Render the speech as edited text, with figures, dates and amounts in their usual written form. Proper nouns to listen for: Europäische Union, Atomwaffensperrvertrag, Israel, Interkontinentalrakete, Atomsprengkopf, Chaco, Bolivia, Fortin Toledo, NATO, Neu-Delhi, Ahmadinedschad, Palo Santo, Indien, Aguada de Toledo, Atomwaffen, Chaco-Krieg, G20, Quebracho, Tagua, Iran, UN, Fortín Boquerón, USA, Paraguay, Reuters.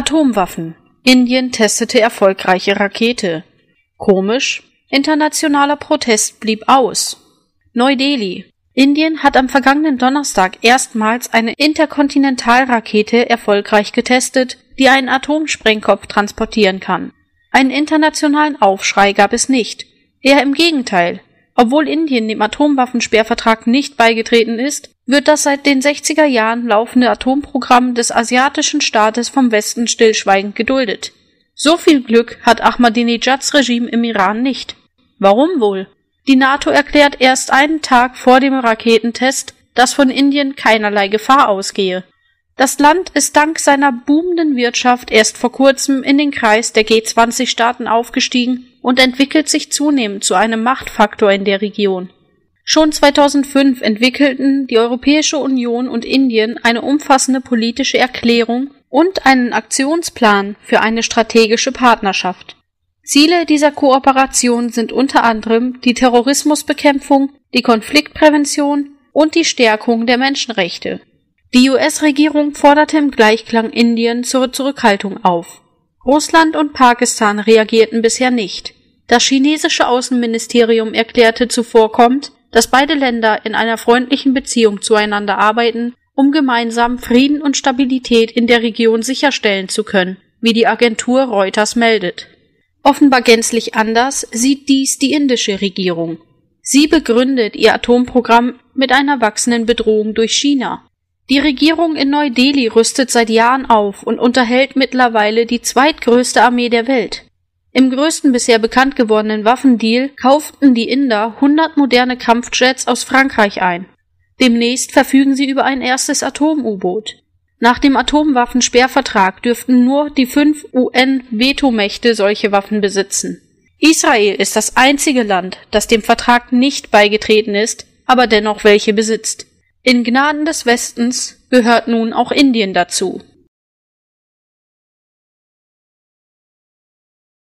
Atomwaffen. Indien testete erfolgreiche Rakete. Komisch. Internationaler Protest blieb aus. Neu-Delhi. Indien hat am vergangenen Donnerstag erstmals eine Interkontinentalrakete erfolgreich getestet, die einen Atomsprengkopf transportieren kann. Einen internationalen Aufschrei gab es nicht. Eher im Gegenteil. Obwohl Indien dem Atomwaffensperrvertrag nicht beigetreten ist, wird das seit den 60er Jahren laufende Atomprogramm des asiatischen Staates vom Westen stillschweigend geduldet. So viel Glück hat Ahmadinedschads Regime im Iran nicht. Warum wohl? Die NATO erklärt erst einen Tag vor dem Raketentest, dass von Indien keinerlei Gefahr ausgehe. Das Land ist dank seiner boomenden Wirtschaft erst vor kurzem in den Kreis der G20-Staaten aufgestiegen und entwickelt sich zunehmend zu einem Machtfaktor in der Region. Schon 2005 entwickelten die Europäische Union und Indien eine umfassende politische Erklärung und einen Aktionsplan für eine strategische Partnerschaft. Ziele dieser Kooperation sind unter anderem die Terrorismusbekämpfung, die Konfliktprävention und die Stärkung der Menschenrechte. Die US-Regierung forderte im Gleichklang Indien zur Zurückhaltung auf. Russland und Pakistan reagierten bisher nicht. Das chinesische Außenministerium erklärte zuvorkommend, dass beide Länder in einer freundlichen Beziehung zueinander arbeiten, um gemeinsam Frieden und Stabilität in der Region sicherstellen zu können, wie die Agentur Reuters meldet. Offenbar gänzlich anders sieht dies die indische Regierung. Sie begründet ihr Atomprogramm mit einer wachsenden Bedrohung durch China. Die Regierung in Neu-Delhi rüstet seit Jahren auf und unterhält mittlerweile die zweitgrößte Armee der Welt. Im größten bisher bekannt gewordenen Waffendeal kauften die Inder 100 moderne Kampfjets aus Frankreich ein. Demnächst verfügen sie über ein erstes Atom-U-Boot. Nach dem Atomwaffensperrvertrag dürften nur die 5 UN-Vetomächte solche Waffen besitzen. Israel ist das einzige Land, das dem Vertrag nicht beigetreten ist, aber dennoch welche besitzt. In Gnaden des Westens gehört nun auch Indien dazu.